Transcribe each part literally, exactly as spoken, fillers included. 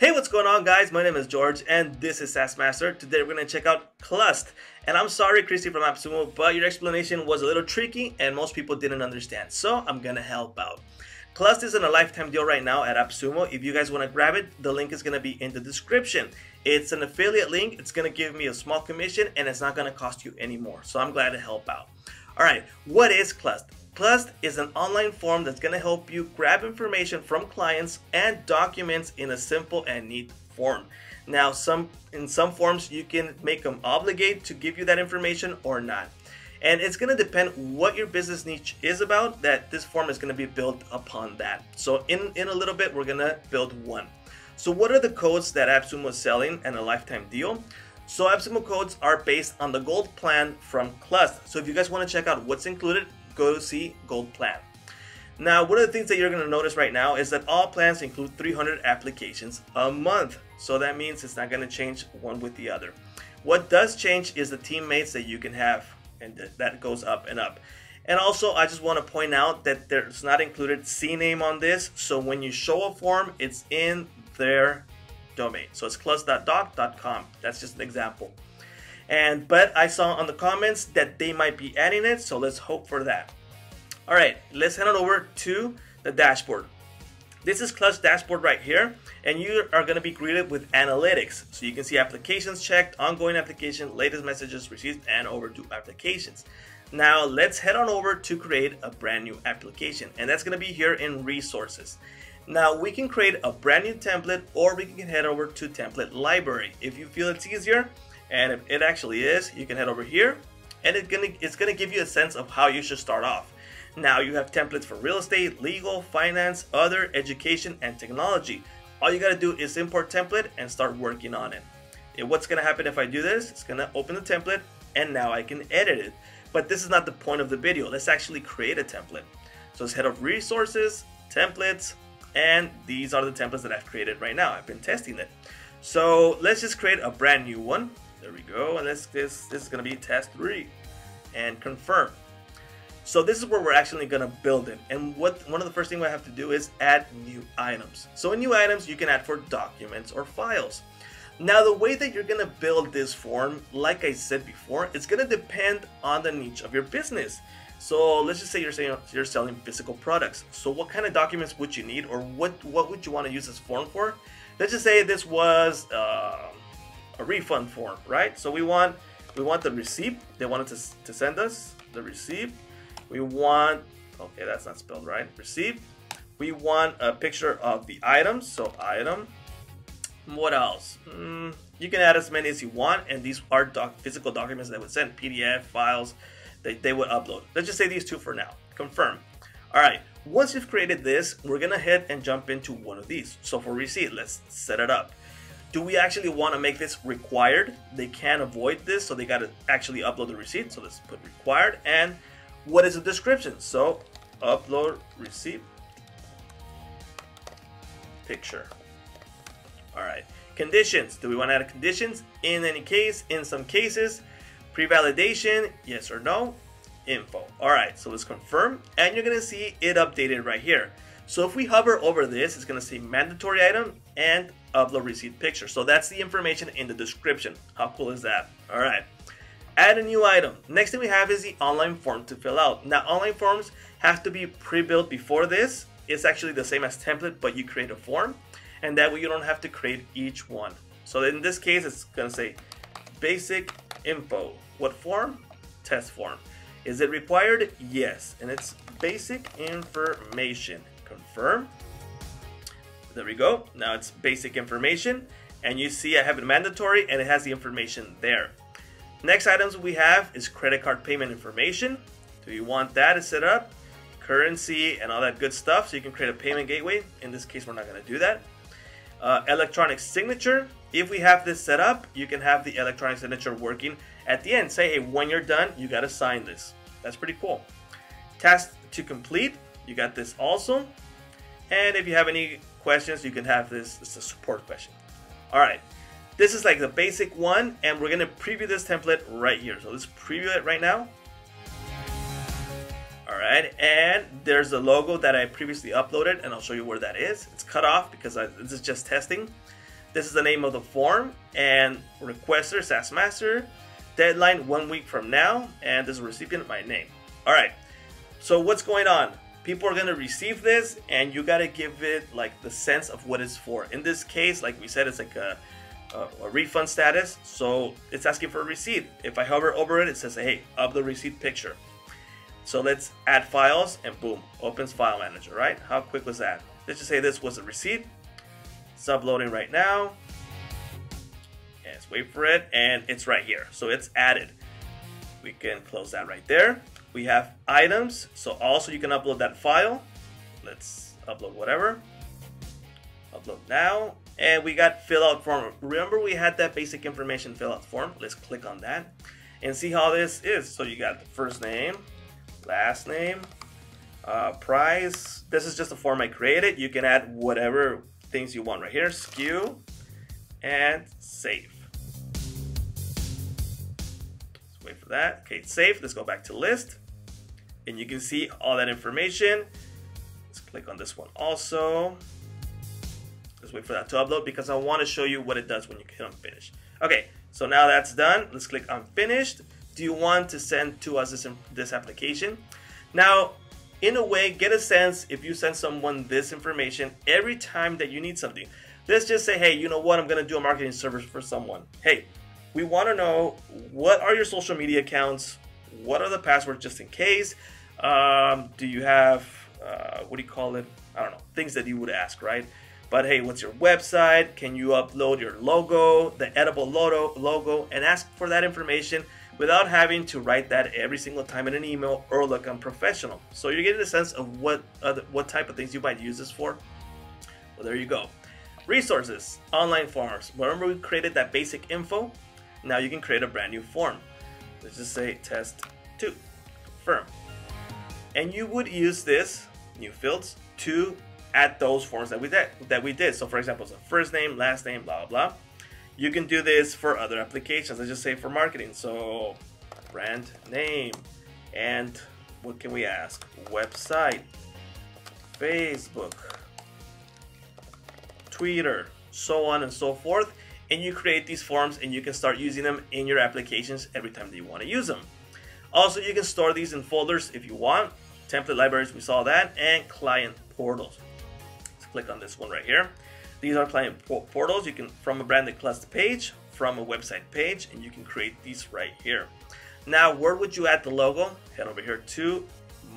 Hey, what's going on, guys? My name is George and this is SaaS Master. Today we're going to check out Clust. And I'm sorry, Christy from AppSumo, but your explanation was a little tricky and most people didn't understand. So I'm going to help out. Clust is on a lifetime deal right now at AppSumo. If you guys want to grab it, the link is going to be in the description. It's an affiliate link. It's going to give me a small commission and it's not going to cost you any more. So I'm glad to help out. All right, what is Clust? Clust is an online form that's going to help you grab information from clients and documents in a simple and neat form. Now, some in some forms, you can make them obligate to give you that information or not. And it's going to depend what your business niche is about, that this form is going to be built upon that. So in, in a little bit, we're going to build one. So what are the codes that AppSumo is selling and a lifetime deal? So AppSumo codes are based on the gold plan from Clust. So if you guys want to check out what's included, go to see Gold Plan. Now, one of the things that you're going to notice right now is that all plans include three hundred applications a month. So that means it's not going to change one with the other. What does change is the teammates that you can have, and th that goes up and up. And also, I just want to point out that there's not included C name on this. So when you show a form, it's in their domain. So it's clust dot doc dot com. That's just an example. And, but I saw on the comments that they might be adding it, so let's hope for that. All right, let's head on over to the dashboard. This is Clust dashboard right here, and you are gonna be greeted with analytics. So you can see applications checked, ongoing application, latest messages received, and overdue applications. Now let's head on over to create a brand new application, and that's gonna be here in resources. Now we can create a brand new template, or we can head over to template library. If you feel it's easier, and if it actually is, you can head over here and it's gonna, it's gonna give you a sense of how you should start off. Now you have templates for real estate, legal, finance, other, education, and technology. All you gotta do is import template and start working on it. And what's gonna happen if I do this? It's gonna open the template and now I can edit it. But this is not the point of the video. Let's actually create a template. So let's head over resources, templates, and these are the templates that I've created right now. I've been testing it. So let's just create a brand new one. There we go, and this, this, this is gonna be test three, and confirm. So this is where we're actually gonna build it. And what one of the first things we have to do is add new items. So in new items, you can add for documents or files. Now the way that you're gonna build this form, like I said before, it's gonna depend on the niche of your business. So let's just say you're saying you're selling physical products. So what kind of documents would you need, or what, what would you wanna use this form for? Let's just say this was, uh, a refund form, right? So we want we want the receipt. They wanted to, to send us the receipt. We want, okay, that's not spelled right, receipt. We want a picture of the item, so item. What else? Mm, you can add as many as you want, and these are doc, physical documents that would send, P D F, files, they, they would upload. Let's just say these two for now, confirm. All right, once you've created this, we're gonna head and jump into one of these. So for receipt, let's set it up. Do we actually want to make this required? They can't avoid this, so they got to actually upload the receipt. So let's put required. And what is the description? So upload receipt picture. All right. Conditions. Do we want to add conditions? In any case, in some cases, pre-validation, yes or no, info. All right. So let's confirm. And you're going to see it updated right here. So if we hover over this, it's going to say mandatory item and upload receipt picture. So that's the information in the description. How cool is that? All right. Add a new item. Next thing we have is the online form to fill out. Now, online forms have to be pre-built before this. It's actually the same as template, but you create a form, and that way you don't have to create each one. So in this case, it's going to say basic info. What form? Test form. Is it required? Yes. And it's basic information. Confirm. There we go. Now it's basic information, and you see I have it mandatory and it has the information there. Next items we have is credit card payment information. Do you want that to set up? Currency and all that good stuff. So you can create a payment gateway. In this case, we're not going to do that. Uh, electronic signature. If we have this set up, you can have the electronic signature working at the end. Say, hey, when you're done, you got to sign this. That's pretty cool. Task to complete. You got this also. And if you have any questions, you can have this. It's a support question. All right. This is like the basic one, and we're going to preview this template right here. So let's preview it right now. All right. And there's the logo that I previously uploaded, and I'll show you where that is. It's cut off because I, this is just testing. This is the name of the form, and requester, SaaS Master, deadline one week from now, and this is recipient, my name. All right, so what's going on? People are gonna receive this, and you gotta give it like the sense of what it's for. In this case, like we said, it's like a, a, a refund status, so it's asking for a receipt. If I hover over it, it says, hey, upload the receipt picture. So let's add files, and boom, opens file manager, right? How quick was that? Let's just say this was a receipt. It's uploading right now. Let's wait for it, and it's right here. So it's added. We can close that right there. We have items, so also you can upload that file. Let's upload whatever. Upload now, and we got fill out form. Remember we had that basic information fill out form. Let's click on that and see how this is. So you got the first name, last name, uh, price. This is just a form I created. You can add whatever things you want right here, S K U, and save. Let's wait for that. Okay, it's saved. Let's go back to list, and you can see all that information. Let's click on this one also. Let's wait for that to upload because I want to show you what it does when you hit on finish. Okay, so now that's done. Let's click on finished. Do you want to send to us this, this application? Now, in a way, get a sense if you send someone this information every time that you need something. Let's just say, hey, you know what? I'm gonna do a marketing service for someone. Hey, we wanna know what are your social media accounts? What are the passwords just in case? Um, do you have, uh, what do you call it? I don't know, things that you would ask, right? But hey, what's your website? Can you upload your logo, the edible logo, logo, and ask for that information without having to write that every single time in an email or look unprofessional. So you're getting a sense of what other, what type of things you might use this for. Well, there you go. Resources, online forms. Remember we created that basic info? Now you can create a brand new form. Let's just say test two, confirm. And you would use this, new fields, to add those forms that we did. That we did. So for example, so first name, last name, blah, blah, blah. You can do this for other applications. Let's just say for marketing. So brand name, and what can we ask? Website, Facebook, Twitter, so on and so forth. And you create these forms and you can start using them in your applications every time that you want to use them. Also, you can store these in folders if you want. Template libraries, we saw that, and client portals. Let's click on this one right here. These are client portals. You can, from a branded Clust page, from a website page, and you can create these right here. Now, where would you add the logo? Head over here to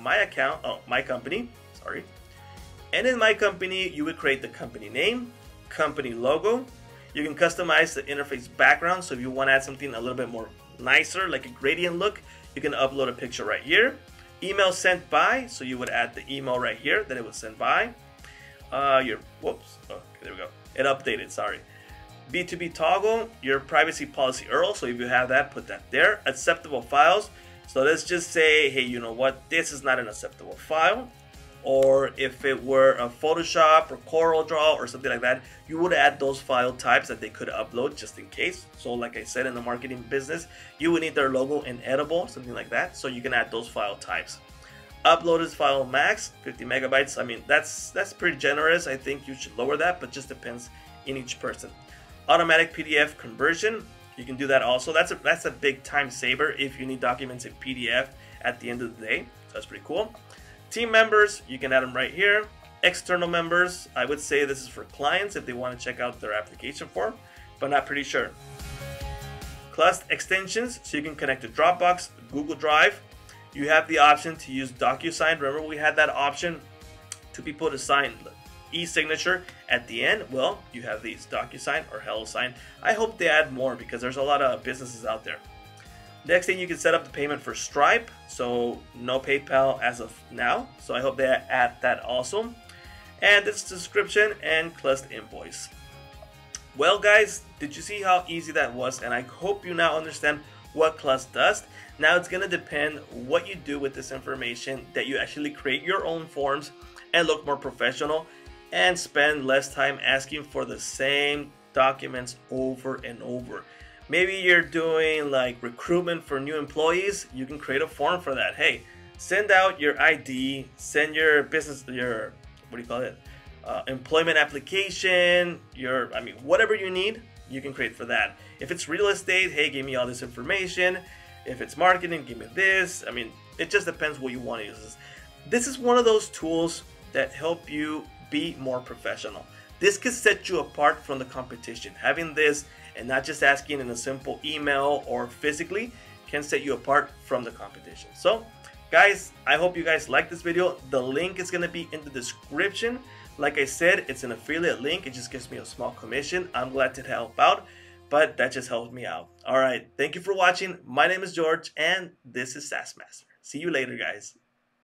my account, oh, my company, sorry. And in my company, you would create the company name, company logo. You can customize the interface background. So if you want to add something a little bit more nicer, like a gradient look, you can upload a picture right here. Email sent by, so you would add the email right here that it was sent by. Uh, your, whoops, okay, there we go, it updated, sorry. B two B toggle, your privacy policy U R L, so if you have that, put that there. Acceptable files, so let's just say, hey, you know what, this is not an acceptable file, or if it were a Photoshop or Corel Draw or something like that, you would add those file types that they could upload just in case. So like I said, in the marketing business, you would need their logo and editable, something like that, so you can add those file types. Upload is file max, fifty megabytes. I mean, that's that's pretty generous. I think you should lower that, but just depends in each person. Automatic P D F conversion, you can do that also. That's a, that's a big time saver if you need documents in P D F at the end of the day. So that's pretty cool. Team members, you can add them right here. External members, I would say this is for clients if they want to check out their application form, but not pretty sure. Clust extensions, so you can connect to Dropbox, Google Drive. You have the option to use DocuSign. Remember we had that option to people to sign e-signature at the end. Well, you have these, DocuSign or HelloSign. I hope they add more because there's a lot of businesses out there. Next thing, you can set up the payment for Stripe. So no PayPal as of now. So I hope they add that also. And this description and Clust invoice. Well guys, did you see how easy that was? And I hope you now understand what Clust does. Now it's going to depend what you do with this information, that you actually create your own forms and look more professional and spend less time asking for the same documents over and over. Maybe you're doing like recruitment for new employees. You can create a form for that. Hey, send out your I D, send your business, your, what do you call it? uh, employment application, your, I mean, whatever you need, you can create for that. If it's real estate, hey, give me all this information. If it's marketing, give me this. I mean, it just depends what you want to use. This is one of those tools that help you be more professional. This could set you apart from the competition. Having this and not just asking in a simple email or physically can set you apart from the competition. So guys, I hope you guys like this video. The link is gonna be in the description. Like I said, it's an affiliate link. It just gives me a small commission. I'm glad to help out, but that just helped me out. All right, thank you for watching. My name is George and this is SaaS Master. See you later, guys.